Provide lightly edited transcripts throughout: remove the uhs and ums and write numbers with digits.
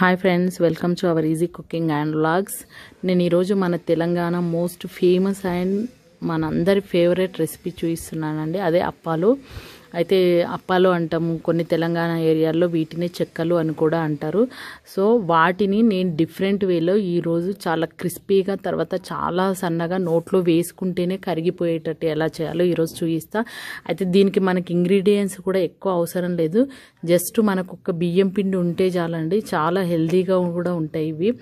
Hi friends, welcome to our easy cooking and vlogs. నేను ఈరోజు మన తెలంగాణ మోస్ట్ ఫేమస్ అండ్ మనందరి ఫేవరెట్ రెసిపీ చూపిస్తున్నానండి, అదే అప్పాలు. అయితే అప్పాలు అంటాము, కొన్ని తెలంగాణ ఏరియాల్లో వీటిని చెక్కలు అని కూడా అంటారు. సో వాటిని నేను డిఫరెంట్ వేలో ఈరోజు చాలా క్రిస్పీగా, తర్వాత చాలా సన్నగా నోట్లో వేసుకుంటేనే కరిగిపోయేటట్టు ఎలా చేయాలో ఈరోజు చూపిస్తా. అయితే దీనికి మనకి ఇంగ్రీడియంట్స్ కూడా ఎక్కువ అవసరం లేదు, జస్ట్ మనకు ఒక బియ్యం పిండి ఉంటే చాలండి. చాలా హెల్దీగా కూడా ఉంటాయి ఇవి,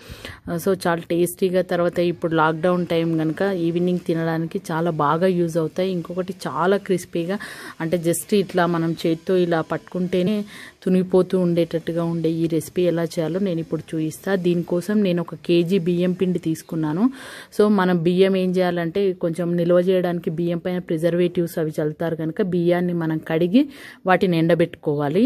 సో చాలా టేస్టీగా. తర్వాత ఇప్పుడు లాక్డౌన్ టైం కనుక ఈవినింగ్ తినడానికి చాలా బాగా యూజ్ అవుతాయి. ఇంకొకటి చాలా క్రిస్పీగా, అంటే జస్ట్ ఇట్లా మనం చేతితో ఇలా పట్టుకుంటేనే తునిగిపోతూ ఉండేటట్టుగా ఉండే ఈ రెసిపీ ఎలా చేయాలో నేను ఇప్పుడు చూపిస్తా. దీనికోసం నేను 1 kg బియ్యం పిండి తీసుకున్నాను. సో మనం బియ్యం ఏం చేయాలంటే, కొంచెం నిల్వ చేయడానికి బియ్యం పైన ప్రిజర్వేటివ్స్ అవి చల్లుతారు కనుక బియ్యాన్ని మనం కడిగి వాటిని ఎండబెట్టుకోవాలి.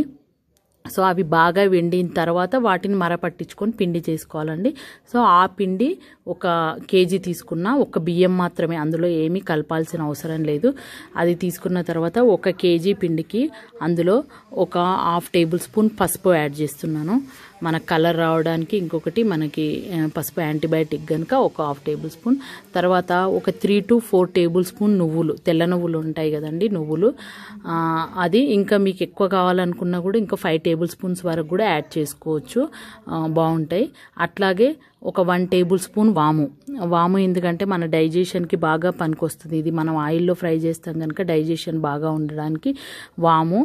సో అవి బాగా వెండిన తర్వాత వాటిని మరపట్టించుకొని పిండి చేసుకోవాలండి. సో ఆ పిండి 1 kg తీసుకున్నా, 1 బియ్యం మాత్రమే, అందులో ఏమీ కలపాల్సిన అవసరం లేదు. అది తీసుకున్న తర్వాత 1 kg పిండికి అందులో 1/2 టేబుల్ స్పూన్ పసుపు యాడ్ చేస్తున్నాను, మన కలర్ రావడానికి. ఇంకొకటి మనకి పసుపు యాంటీబయాటిక్ కనుక 1/2 టేబుల్ స్పూన్. తర్వాత 3 to 4 టేబుల్ స్పూన్ నువ్వులు, తెల్ల నువ్వులు ఉంటాయి కదండి నువ్వులు, అది ఇంకా మీకు ఎక్కువ కావాలనుకున్నా కూడా ఇంకా 5 టేబుల్ స్పూన్స్ వరకు కూడా యాడ్ చేసుకోవచ్చు, బాగుంటాయి. అట్లాగే 1 టేబుల్ స్పూన్ వాము. వాము ఎందుకంటే మన డైజెషన్కి బాగా పనికొస్తుంది, ఇది మనం ఆయిల్లో ఫ్రై చేస్తాం కనుక డైజెషన్ బాగా ఉండడానికి వాము.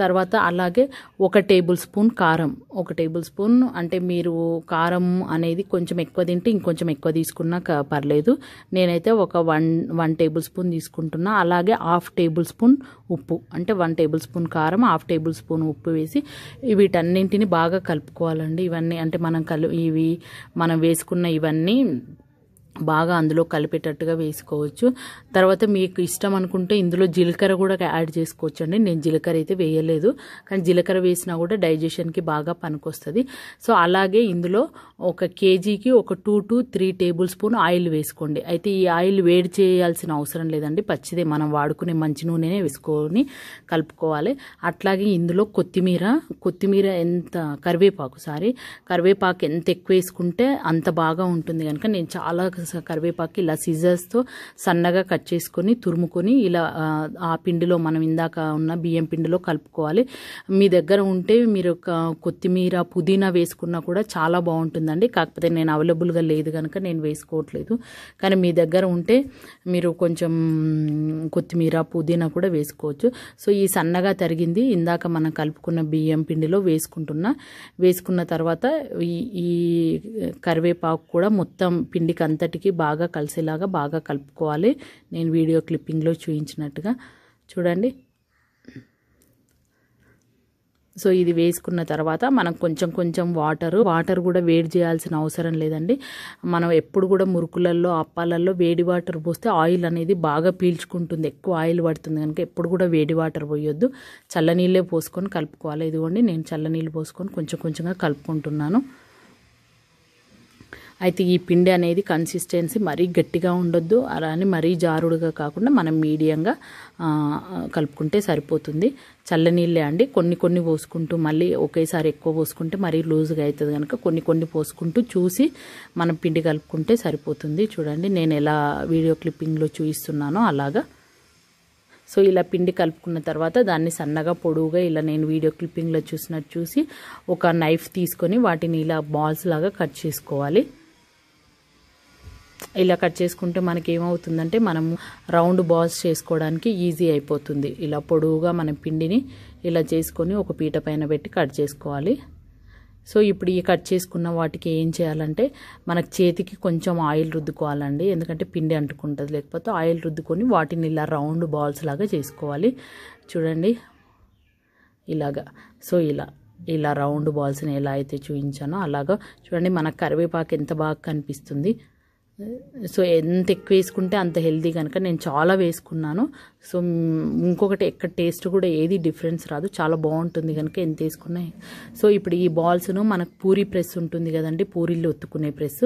తర్వాత అలాగే 1 టేబుల్ స్పూన్ కారం. 1 టేబుల్ స్పూన్ అంటే మీరు కారం అనేది కొంచెం ఎక్కువ తింటే ఇంకొంచెం ఎక్కువ తీసుకున్నా పర్లేదు, నేనైతే వన్ టేబుల్ స్పూన్ తీసుకుంటున్నా. అలాగే 1/2 టేబుల్ స్పూన్ ఉప్పు, అంటే 1 టేబుల్ స్పూన్ కారం, 1/2 టేబుల్ స్పూన్ ఉప్పు వేసి వీటన్నింటిని బాగా కలుపుకోవాలండి. ఇవన్నీ అంటే మనం మనం వేసుకున్న ఇవన్నీ బాగా అందులో కలిపేటట్టుగా వేసుకోవచ్చు. తర్వాత మీకు ఇష్టం అనుకుంటే ఇందులో జీలకర్ర కూడా యాడ్ చేసుకోవచ్చు అండి. నేను జీలకర్ర అయితే వేయలేదు, కానీ జీలకర్ర వేసినా కూడా డైజెషన్కి బాగా పనికొస్తుంది. సో అలాగే ఇందులో 1 kgకి 2 to 3 టేబుల్ స్పూన్ ఆయిల్ వేసుకోండి. అయితే ఈ ఆయిల్ వేడి చేయాల్సిన అవసరం లేదండి, పచ్చిదే మనం వాడుకునే మంచి నూనెనే వేసుకొని కలుపుకోవాలి. అట్లాగే ఇందులో కొత్తిమీర కరివేపాకు ఎంత ఎక్కువ వేసుకుంటే అంత బాగా ఉంటుంది కనుక నేను చాలా కరివేపాకు ఇలా సిజర్స్తో సన్నగా కట్ చేసుకొని తురుముకొని ఇలా ఆ పిండిలో మనం ఇందాక ఉన్న బియ్యం పిండిలో కలుపుకోవాలి. మీ దగ్గర ఉంటే మీరు కొత్తిమీర పుదీనా వేసుకున్నా కూడా చాలా బాగుంటుందండి, కాకపోతే నేను అవైలబుల్గా లేదు కనుక నేను వేసుకోవట్లేదు. కానీ మీ దగ్గర ఉంటే మీరు కొంచెం కొత్తిమీర పుదీనా కూడా వేసుకోవచ్చు. సో ఈ సన్నగా తరిగింది ఇందాక మనం కలుపుకున్న బియ్యం పిండిలో వేసుకున్న తర్వాత ఈ కరివేపాకు కూడా మొత్తం పిండికి అంతటికి బాగా కలిసేలాగా బాగా కలుపుకోవాలి, నేను వీడియో క్లిప్పింగ్లో చూపించినట్టుగా చూడండి. సో ఇది వేసుకున్న తర్వాత మనం కొంచెం కొంచెం వాటర్ కూడా వేడి చేయాల్సిన అవసరం లేదండి. మనం ఎప్పుడు కూడా మురుకులలో అప్పాలలో వేడి వాటర్ పోస్తే ఆయిల్ అనేది బాగా పీల్చుకుంటుంది, ఎక్కువ ఆయిల్ పడుతుంది కనుక ఎప్పుడు కూడా వేడి వాటర్ పోయొద్దు, చల్లనీళ్ళే పోసుకొని కలుపుకోవాలి. ఇదిగోండి నేను చల్లనీళ్ళు పోసుకొని కొంచెం కొంచెంగా కలుపుకుంటున్నాను. అయితే ఈ పిండి అనేది కన్సిస్టెన్సీ మరీ గట్టిగా ఉండొద్దు, అలా అని మరీ జారుడుగా కాకుండా మనం మీడియంగా కలుపుకుంటే సరిపోతుంది. చల్లనీళ్ళే అండి, కొన్ని పోసుకుంటూ, మళ్ళీ ఒకేసారి ఎక్కువ పోసుకుంటే మరీ లూజ్గా అవుతుంది కనుక కొన్ని పోసుకుంటూ చూసి మనం పిండి కలుపుకుంటే సరిపోతుంది. చూడండి నేను ఎలా వీడియో క్లిప్పింగ్లో చూపిస్తున్నానో అలాగా. సో ఇలా పిండి కలుపుకున్న తర్వాత దాన్ని సన్నగా పొడవుగా ఇలా నేను వీడియో క్లిప్పింగ్లో చూసినట్టు చూసి 1 నైఫ్ తీసుకొని వాటిని ఇలా బాల్స్ లాగా కట్ చేసుకోవాలి. ఇలా కట్ చేసుకుంటే మనకి ఏమవుతుందంటే మనం రౌండ్ బాల్స్ చేసుకోవడానికి ఈజీ అయిపోతుంది. ఇలా పొడవుగా మనం పిండిని ఇలా చేసుకొని 1 పీట పైన పెట్టి కట్ చేసుకోవాలి. సో ఇప్పుడు ఈ కట్ చేసుకున్న వాటికి ఏం చేయాలంటే మనకు చేతికి కొంచెం ఆయిల్ రుద్దుకోవాలండి, ఎందుకంటే పిండి అంటుకుంటుంది. లేకపోతే ఆయిల్ రుద్దుకొని వాటిని ఇలా రౌండ్ బాల్స్ లాగా చేసుకోవాలి. చూడండి ఇలాగా, సో ఇలా రౌండ్ బాల్స్ని ఎలా అయితే చూపించానో అలాగా. చూడండి మన కరివేపాకు ఎంత బాగా కనిపిస్తుంది. సో ఎంత ఎక్కువ వేసుకుంటే అంత హెల్దీ కనుక నేను చాలా వేసుకున్నాను. సో ఇంకొకటి ఎక్కడ టేస్ట్ కూడా ఏది డిఫరెన్స్ రాదు, చాలా బాగుంటుంది కనుక ఎంత వేసుకున్నాయి. సో ఇప్పుడు ఈ బాల్స్ను మనకు పూరీ ప్రెస్ ఉంటుంది కదండి, పూరీలు ఒత్తుకునే ప్రెస్,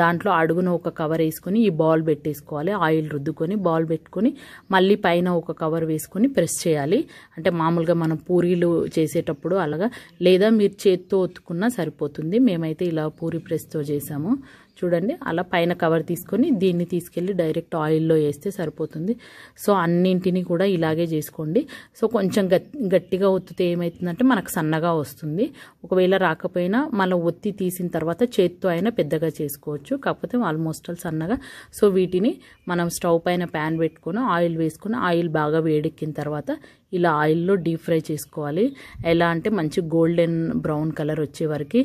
దాంట్లో అడుగున ఒక కవర్ వేసుకొని ఈ బాల్ పెట్టేసుకోవాలి. ఆయిల్ రుద్దుకొని బాల్ పెట్టుకొని మళ్ళీ పైన ఒక కవర్ వేసుకొని ప్రెస్ చేయాలి. అంటే మామూలుగా మనం పూరీలు చేసేటప్పుడు అలాగా, లేదా మీరు చేత్తో ఒత్తుకున్నా సరిపోతుంది. మేమైతే ఇలా పూరీ ప్రెస్తో చేసాము. చూడండి అలా పైన కవర్ తీసుకొని దీన్ని తీసుకెళ్ళి డైరెక్ట్ ఆయిల్లో వేస్తే సరిపోతుంది. సో అన్నింటినీ కూడా ఇలాగే చేసుకోండి. సో కొంచెం గట్టిగా ఒత్తితే ఏమవుతుందంటే మనకు సన్నగా వస్తుంది. ఒకవేళ రాకపోయినా మనం ఒత్తి తీసిన తర్వాత చేత్తో అయినా పెద్దగా చేసుకోవచ్చు, కాకపోతే ఆల్మోస్ట్ ఆల్ సన్నగా. సో వీటిని మనం స్టవ్ పైన ప్యాన్ పెట్టుకొని ఆయిల్ వేసుకొని ఆయిల్ బాగా వేడెక్కిన తర్వాత ఇలా ఆయిల్లో డీప్ ఫ్రై చేసుకోవాలి. ఎలా అంటే మంచి గోల్డెన్ బ్రౌన్ కలర్ వచ్చే వరకు.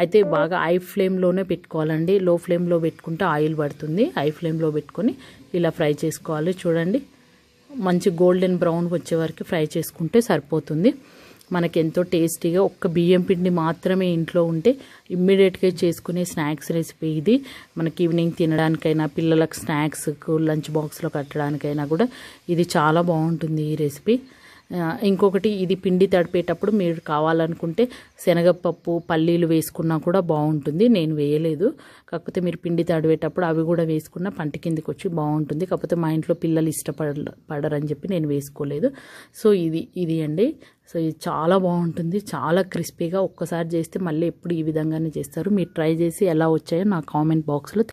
అయితే బాగా హై ఫ్లేమ్లోనే పెట్టుకోవాలండి, లో ఫ్లేమ్లో పెట్టుకుంటే ఆయిల్ పడుతుంది. హై ఫ్లేమ్లో పెట్టుకొని ఇలా ఫ్రై చేసుకోవాలి. చూడండి మంచి గోల్డెన్ బ్రౌన్ వచ్చే వరకు ఫ్రై చేసుకుంటే సరిపోతుంది. మనకి ఎంతో టేస్టీగా ఒక్క బియ్యం పిండి మాత్రమే ఇంట్లో ఉంటే ఇమ్మీడియట్గా చేసుకునే స్నాక్స్ రెసిపీ ఇది. మనకి ఈవినింగ్ తినడానికైనా, పిల్లలకు స్నాక్స్కు లంచ్ బాక్స్లో కట్టడానికైనా కూడా ఇది చాలా బాగుంటుంది ఈ రెసిపీ. ఇంకొకటి, ఇది పిండి తడిపేటప్పుడు మీరు కావాలనుకుంటే శనగపప్పు పల్లీలు వేసుకున్నా కూడా బాగుంటుంది. నేను వేయలేదు, కాకపోతే మీరు పిండి తడిపేటప్పుడు అవి కూడా వేసుకున్న పంట కిందకి వచ్చి బాగుంటుంది. కాకపోతే మా ఇంట్లో పిల్లలు ఇష్టపడరని చెప్పి నేను వేసుకోలేదు. సో ఇది అండి. సో ఇది చాలా బాగుంటుంది, చాలా క్రిస్పీగా. ఒక్కసారి చేస్తే మళ్ళీ ఎప్పుడు ఈ విధంగానే చేస్తారు. మీరు ట్రై చేసి ఎలా వచ్చాయో నా కామెంట్ బాక్స్లో